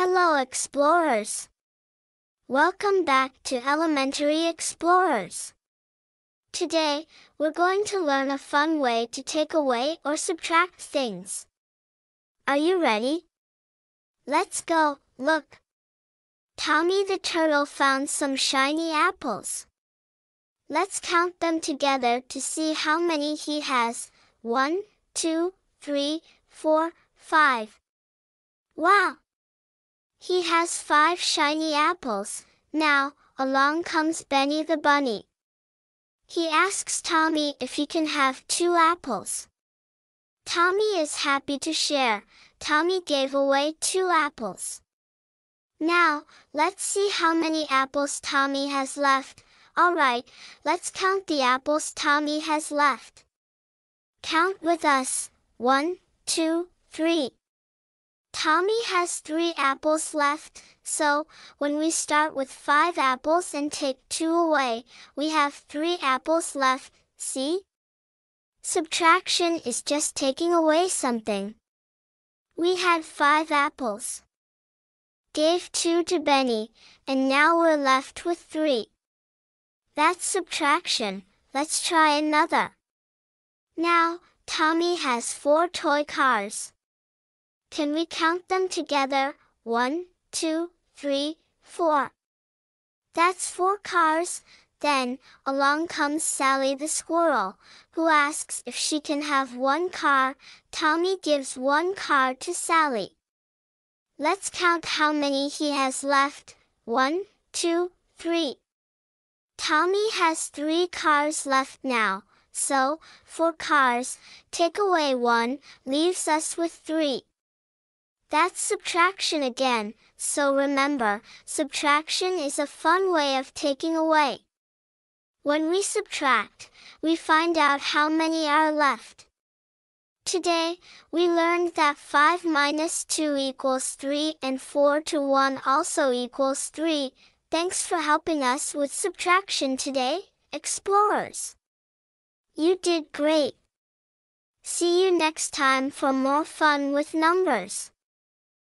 Hello, Explorers! Welcome back to Elementary Explorers! Today, we're going to learn a fun way to take away or subtract things. Are you ready? Let's go, look! Tommy the Turtle found some shiny apples. Let's count them together to see how many he has. 1, 2, 3, 4, 5. Wow! He has 5 shiny apples. Now, along comes Benny the Bunny. He asks Tommy if he can have 2 apples. Tommy is happy to share. Tommy gave away 2 apples. Now, let's see how many apples Tommy has left. All right, let's count the apples Tommy has left. Count with us. 1, 2, 3. Tommy has 3 apples left, so when we start with 5 apples and take 2 away, we have 3 apples left, see? Subtraction is just taking away something. We had 5 apples. Gave 2 to Benny, and now we're left with 3. That's subtraction. Let's try another. Now, Tommy has 4 toy cars. Can we count them together? 1, 2, 3, 4. That's 4 cars. Then, along comes Sally the Squirrel, who asks if she can have 1 car. Tommy gives 1 car to Sally. Let's count how many he has left. 1, 2, 3. Tommy has 3 cars left now, so 4 cars, take away 1, leaves us with 3. That's subtraction again, so remember, subtraction is a fun way of taking away. When we subtract, we find out how many are left. Today, we learned that 5 minus 2 equals 3 and 4 to 1 also equals 3. Thanks for helping us with subtraction today, Explorers! You did great! See you next time for more fun with numbers.